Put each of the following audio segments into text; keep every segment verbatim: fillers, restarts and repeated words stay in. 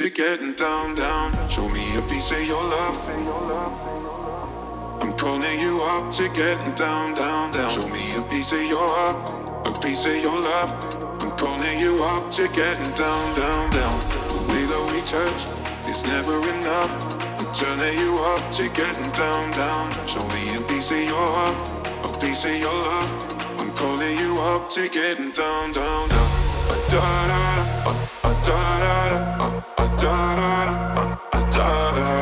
Sick getting down, down. Show me a piece of your love. I'm calling you up. Sick getting down, down, down. Show me a piece of your heart, a piece of your love. I'm calling you up. Sick getting down, down, down. The way that we touch is never enough. I'm turning you up. Sick getting down, down. Show me a piece of your heart, a piece of your love. I'm calling you up. Sick getting down, down, down. Da da da da da da da da da da da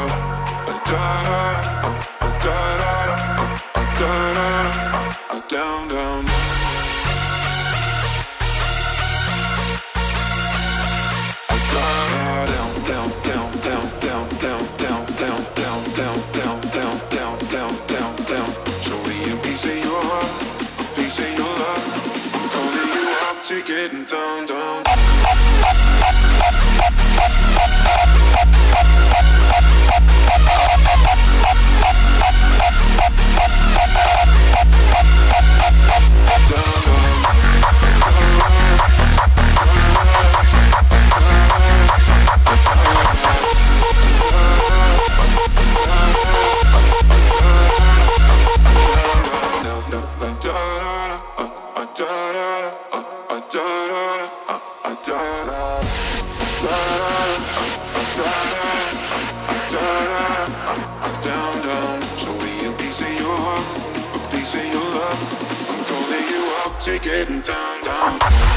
down down. Getting down, down. Getting down, down.